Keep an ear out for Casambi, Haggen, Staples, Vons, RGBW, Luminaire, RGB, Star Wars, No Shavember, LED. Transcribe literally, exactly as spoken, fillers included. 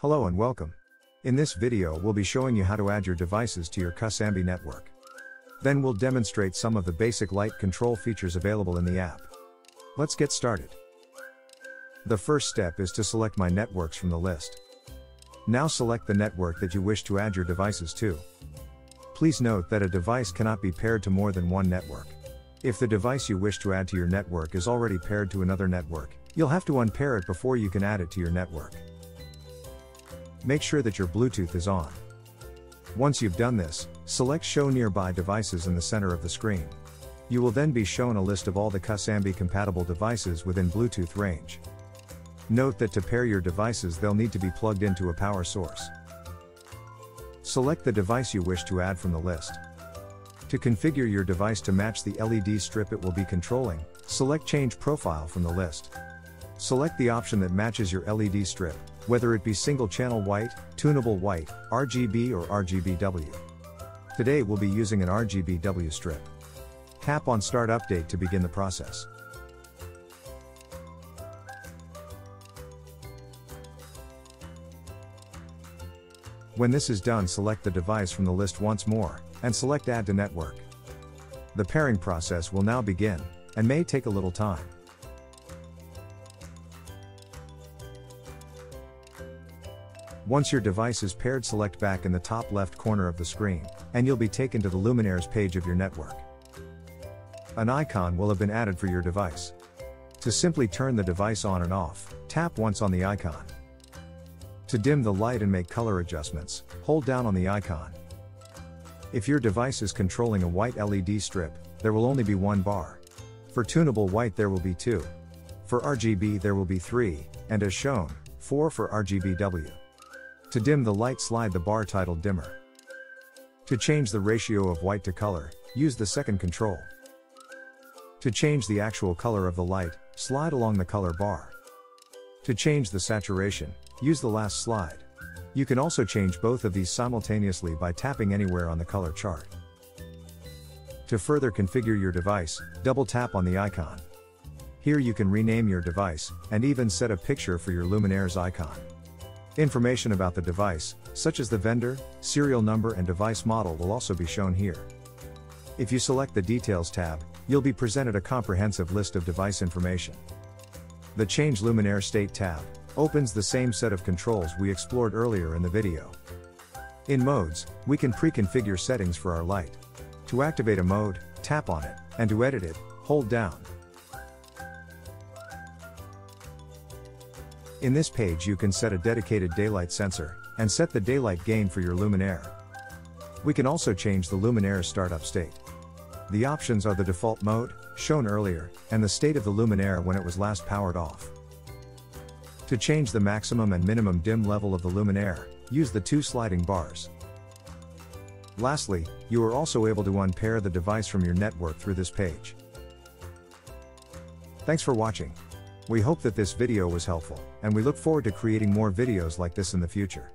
Hello and welcome. In this video we'll be showing you how to add your devices to your Casambi network. Then we'll demonstrate some of the basic light control features available in the app. Let's get started. The first step is to select My Networks from the list. Now select the network that you wish to add your devices to. Please note that a device cannot be paired to more than one network. If the device you wish to add to your network is already paired to another network, you'll have to unpair it before you can add it to your network. Make sure that your Bluetooth is on. Once you've done this, select Show Nearby Devices in the center of the screen. You will then be shown a list of all the Casambi compatible devices within Bluetooth range. Note that to pair your devices they'll need to be plugged into a power source. Select the device you wish to add from the list. To configure your device to match the L E D strip it will be controlling, select Change Profile from the list. Select the option that matches your L E D strip, whether it be single channel white, tunable white, R G B or R G B W. Today we'll be using an R G B W strip. Tap on Start Update to begin the process. When this is done, select the device from the list once more, and select Add to Network. The pairing process will now begin, and may take a little time. Once your device is paired, select Back in the top left corner of the screen, and you'll be taken to the Luminaires page of your network. An icon will have been added for your device. To simply turn the device on and off, tap once on the icon. To dim the light and make color adjustments, hold down on the icon. If your device is controlling a white L E D strip, there will only be one bar. For tunable white there will be two. For R G B there will be three, and as shown, four for R G B W. To dim the light, slide the bar titled dimmer. To change the ratio of white to color, use the second control. To change the actual color of the light, slide along the color bar. To change the saturation, use the last slide. You can also change both of these simultaneously by tapping anywhere on the color chart. To further configure your device, double tap on the icon. Here you can rename your device, and even set a picture for your Luminaires icon. Information about the device, such as the vendor, serial number and device model will also be shown here. If you select the Details tab, you'll be presented a comprehensive list of device information. The Change Luminaire State tab opens the same set of controls we explored earlier in the video. In Modes, we can pre-configure settings for our light. To activate a mode, tap on it, and to edit it, hold down. In this page you can set a dedicated daylight sensor, and set the daylight gain for your luminaire. We can also change the luminaire's startup state. The options are the default mode, shown earlier, and the state of the luminaire when it was last powered off. To change the maximum and minimum dim level of the luminaire, use the two sliding bars. Lastly, you are also able to unpair the device from your network through this page. Thanks for watching. We hope that this video was helpful, and we look forward to creating more videos like this in the future.